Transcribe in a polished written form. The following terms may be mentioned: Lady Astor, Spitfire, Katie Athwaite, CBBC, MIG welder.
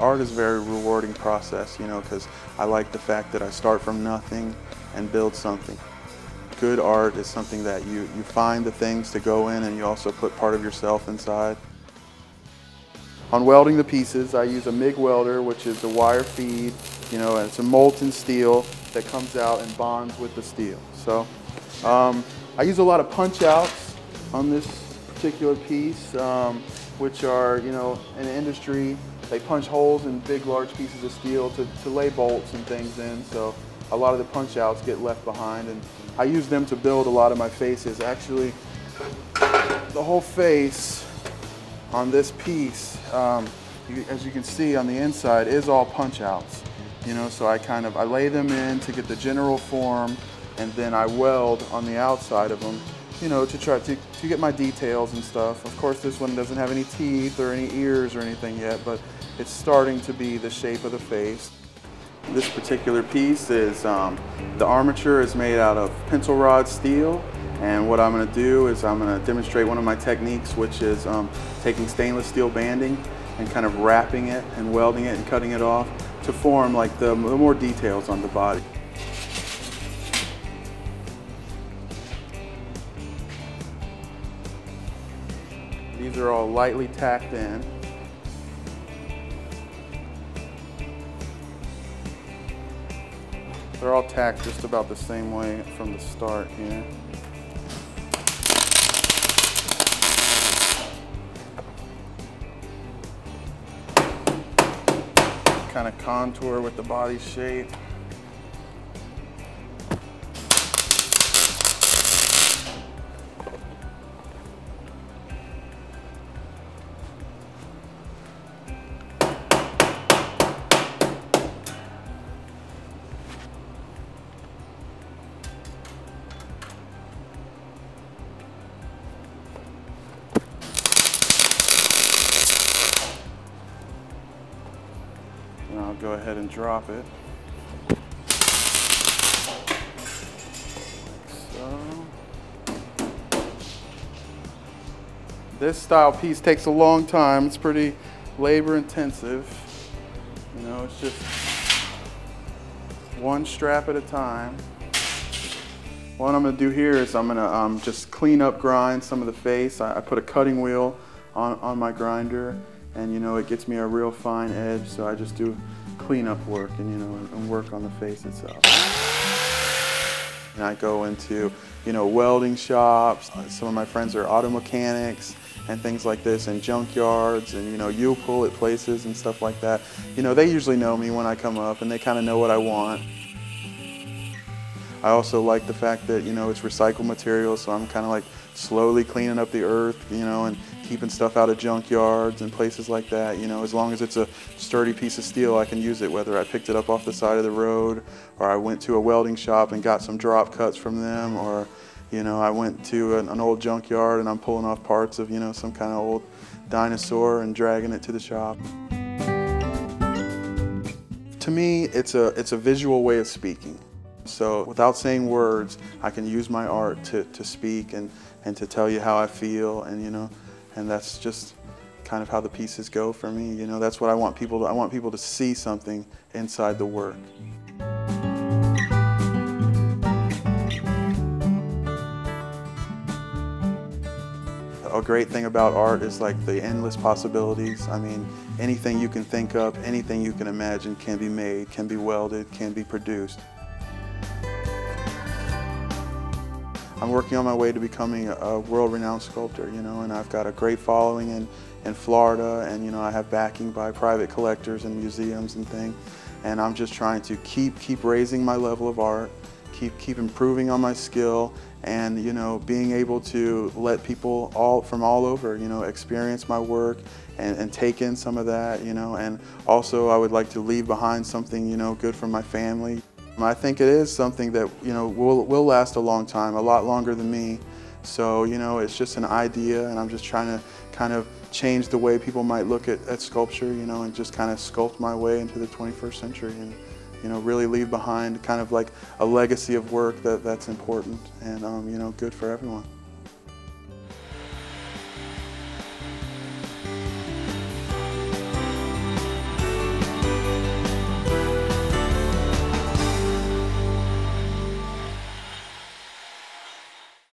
art is a very rewarding process, you know, because I like the fact that I start from nothing and build something. Good art is something that you find the things to go in, and you also put part of yourself inside. On welding the pieces, I use a MIG welder, which is a wire feed, you know, and it's a molten steel that comes out and bonds with the steel. So I use a lot of punch outs on this particular piece, which are, you know, in the industry, they punch holes in big, large pieces of steel to lay bolts and things in. So a lot of the punch outs get left behind, and I use them to build a lot of my faces. Actually, the whole face on this piece, as you can see on the inside, is all punch outs, you know, so I lay them in to get the general form, and then I weld on the outside of them, you know, to try to get my details and stuff. Of course, this one doesn't have any teeth or any ears or anything yet, but it's starting to be the shape of the face. This particular piece is, the armature is made out of pencil rod steel. And what I'm going to do is I'm going to demonstrate one of my techniques, which is taking stainless steel banding and kind of wrapping it and welding it and cutting it off to form like the more details on the body. These are all lightly tacked in. They're all tacked just about the same way from the start here. Kind of contour with the body shape. I'll go ahead and drop it. So. This style piece takes a long time. It's pretty labor intensive. You know, it's just one strap at a time. What I'm going to do here is I'm going to just clean up, grind some of the face. I put a cutting wheel on my grinder. And you know, it gets me a real fine edge, so I just do cleanup work and, you know, and work on the face itself. And I go into, you know, welding shops. Some of my friends are auto mechanics and things like this, and junkyards and, you know, U-pullet places and stuff like that. You know, they usually know me when I come up, and they kind of know what I want. I also like the fact that, you know, it's recycled material, so I'm kind of like slowly cleaning up the earth, you know, and keeping stuff out of junkyards and places like that. You know, as long as it's a sturdy piece of steel, I can use it, whether I picked it up off the side of the road, or I went to a welding shop and got some drop cuts from them, or, you know, I went to an old junkyard and I'm pulling off parts of, you know, some kind of old dinosaur and dragging it to the shop. To me, it's a visual way of speaking. So without saying words, I can use my art to speak and to tell you how I feel, and, you know, and that's just kind of how the pieces go for me. You know, that's what I want people to, I want people to see something inside the work. A great thing about art is like the endless possibilities. I mean, anything you can think of, anything you can imagine can be made, can be welded, can be produced. I'm working on my way to becoming a world-renowned sculptor, you know, and I've got a great following in Florida, and, you know, I have backing by private collectors and museums and things, and I'm just trying to keep raising my level of art, keep improving on my skill, and, you know, being able to let people from all over, you know, experience my work and take in some of that, you know, and also I would like to leave behind something, you know, good for my family. I think it is something that, you know, will last a long time, a lot longer than me. So, you know, it's just an idea, and I'm just trying to kind of change the way people might look at sculpture, you know, and just kind of sculpt my way into the 21st century and, you know, really leave behind kind of like a legacy of work that's important and, you know, good for everyone.